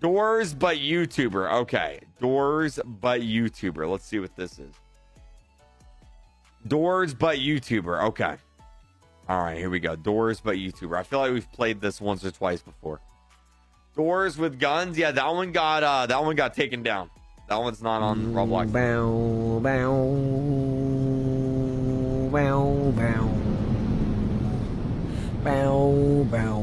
Doors but YouTuber. Okay. Doors but YouTuber. Let's see what this is. Doors but YouTuber. Okay. All right, here we go. Doors but YouTuber. I feel like we've played this once or twice before. Doors with guns. Yeah, that one got taken down. That one's not on Roblox. Bow, bow, bow, bow. Bow, bow.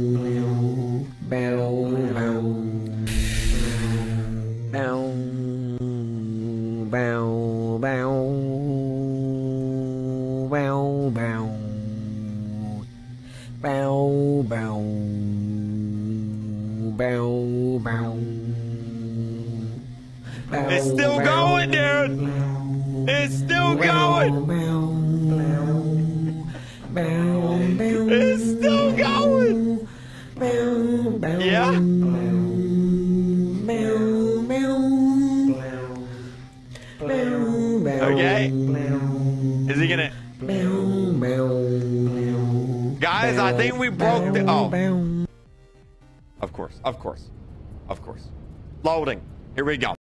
bow, bow. Bow, bow, bow, bow. It's still going, dude. It's still going. It's still going. Yeah. Okay. Is he gonna? Guys, I think we broke the... Oh. Of course. Loading. Here we go.